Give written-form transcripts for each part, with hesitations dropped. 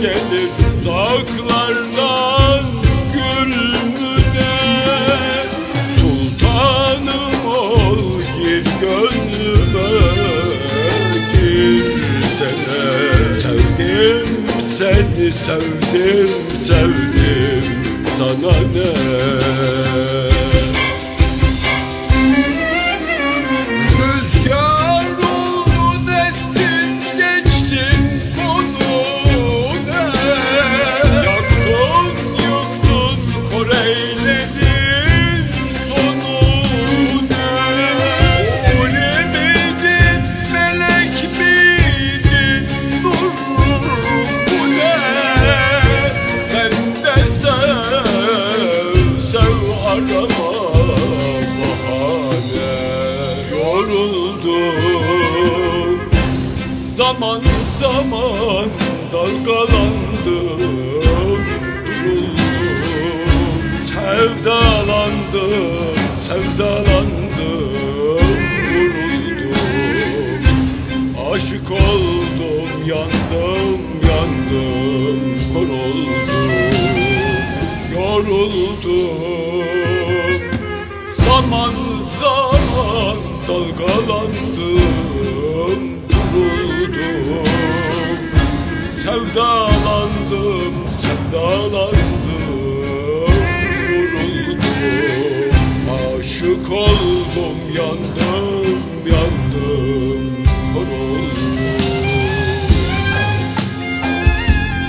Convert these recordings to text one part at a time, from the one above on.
gelir uzaklardan gülmüne. Sultanım ol, gir gönlüme, gir dene. Sevdim seni, sevdim, sevdim, sana ne? Zaman zaman dalgalandım, duruldum, sevdalandım, sevdalandım, vuruldum, aşık oldum, yandım, yandım, kor oldum, yoruldum, zaman zaman dalgalandım, sevdalandım, sevdalandım, vuruldum, aşık oldum, yandım, yandım, kor oldum.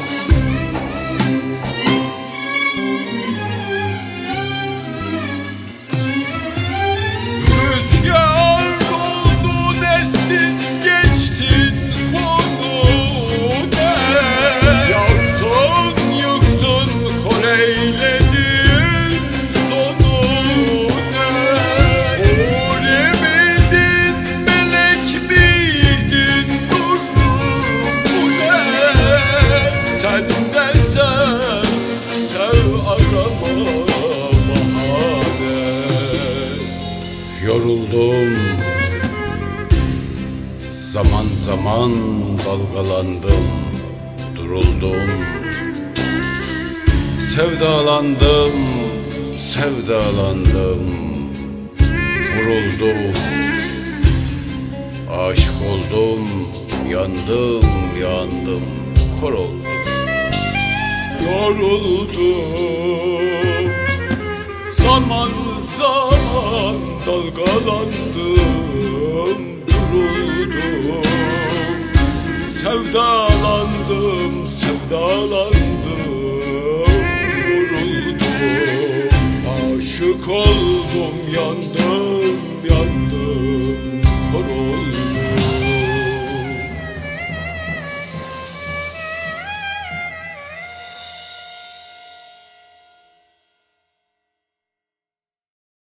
Yoruldum, zaman zaman dalgalandım, duruldum, sevdalandım, sevdalandım, vuruldum, aşık oldum, yandım, yandım, kor oldum. Yoruldum, zaman zaman dalgalandım, duruldum, sevdalandım, sevdalandım, vuruldum, aşık oldum, yandım.